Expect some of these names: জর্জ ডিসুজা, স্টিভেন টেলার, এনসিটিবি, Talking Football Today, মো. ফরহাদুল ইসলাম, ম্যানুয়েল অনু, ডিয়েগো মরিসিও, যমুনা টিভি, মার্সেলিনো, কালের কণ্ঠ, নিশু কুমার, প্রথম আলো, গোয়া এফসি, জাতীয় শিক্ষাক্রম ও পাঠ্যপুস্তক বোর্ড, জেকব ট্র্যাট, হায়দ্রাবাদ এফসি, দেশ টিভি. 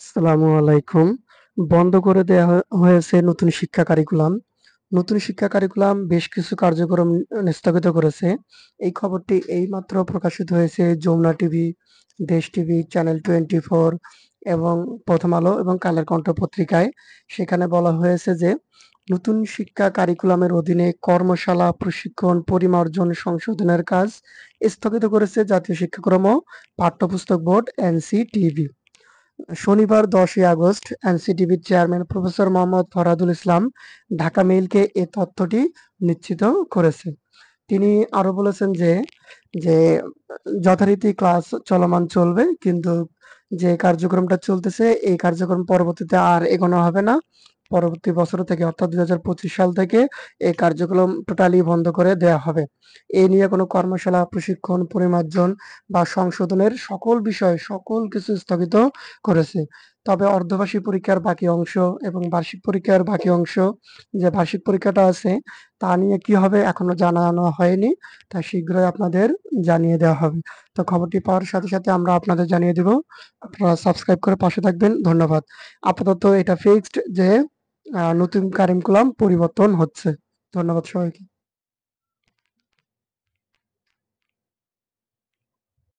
আসসালামু আলাইকুম। বন্ধ করে দেয়া হয়েছে নতুন শিক্ষা কারিকুলাম। বেশ কিছু কার্যক্রম স্থগিত করেছে। এই খবরটি এইমাত্র প্রকাশিত হয়েছে যমুনা টিভি, দেশ টিভি, channel 24 এবং প্রথম আলো এবং কালের কণ্ঠ পত্রিকায়। সেখানে বলা হয়েছে যে নতুন শিক্ষা কারিকুলামের অধীনে কর্মশালা, প্রশিক্ষণ, পরিমার্জন, সংশোধনের কাজ স্থগিত করেছে জাতীয় শিক্ষাক্রম ও পাঠ্যপুস্তক বোর্ড এনসিটিবি। শনিবার 10ই আগস্ট এনসিটিবির চেয়ারম্যান প্রফেসর মো. ফরহাদুল ইসলাম ঢাকা মেইলকে এ তথ্যটি নিশ্চিত করেছে। তিনি আরো বলেছেন যে যে যথারীতি ক্লাস চলমান চলবে, কিন্তু যে কার্যক্রমটা চলতেছে এই কার্যক্রম পরবর্তীতে আর এগোনো হবে না। পরবর্তী বছর থেকে অর্থাৎ 2025 সাল থেকে এই কার্যক্রম টোটালি বন্ধ করে দেয়া হবে। এ নিয়ে কোনো কর্মশালা, প্রশিক্ষণ, পরিমার্জন বা সংশোধনের সকল বিষয়, সকল কিছু স্থগিত করেছে। তবে অর্ধবার্ষিক পরীক্ষার বাকি অংশ এবং বার্ষিক পরীক্ষার বাকি অংশ, যে বার্ষিক পরীক্ষাটা আছে তা নিয়ে কি হবে এখনো জানানো হয়নি, তা শীঘ্রই আপনাদের জানিয়ে দেওয়া হবে। তো খবরটি পাওয়ার সাথে সাথে আমরা আপনাদের জানিয়ে দেব। আপনারা সাবস্ক্রাইব করে পাশে থাকবেন। ধন্যবাদ। আপাতত এটা ফিক্সড যে নতুন কারিকুলাম পরিবর্তন হচ্ছে। ধন্যবাদ সবাইকে।